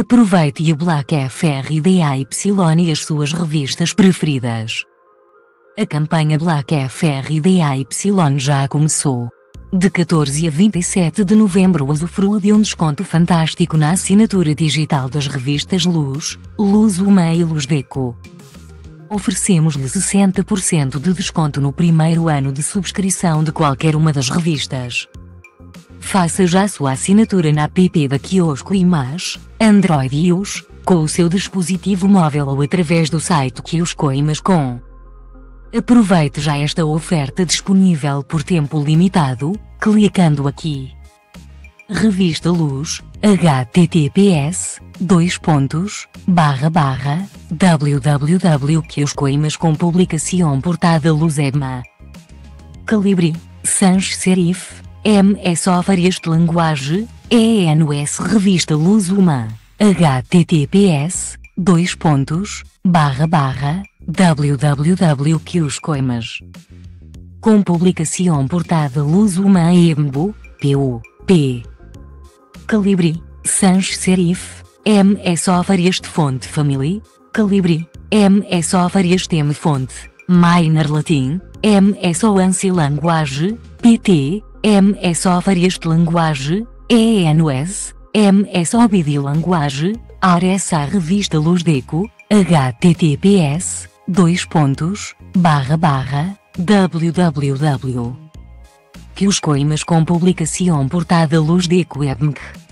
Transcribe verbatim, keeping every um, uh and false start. Aproveite a Black Friday e as suas revistas preferidas. A campanha Black Friday já começou. De quatorze a vinte e sete de novembro usufrua de um desconto fantástico na assinatura digital das revistas Lux, LuxWoman e Lux Deco. Oferecemos-lhe sessenta por cento de desconto no primeiro ano de subscrição de qualquer uma das revistas. Faça já sua assinatura na app da Kiosco e Más, Android e iOS, com o seu dispositivo móvel ou através do site Kiosco e Más com. Aproveite já esta oferta disponível por tempo limitado, clicando aqui. Revista Lux, https dois pontos barra barra www ponto kiosco ponto imas com publicação portada Luzema. Calibre, sans serif, M S Ofarias de Linguagem, E N S Revista LuxWoman, https dois pontos barra barra www ponto kiosco ponto imas com publicação portada LuxWoman e Embo, P U P. Calibre, sans serif, M S Ofarias de Fonte Family, Calibre, M S Ofarias M Fonte, Minor Latin, M S Oansi Language, P T, M S Ofarias de Linguagem, E N S, M S Obidi Language, Aressa Revista Lux Deco, https dois pontos barra barra www ponto kiosco ponto imas com publicação portada Lux Deco Webmc.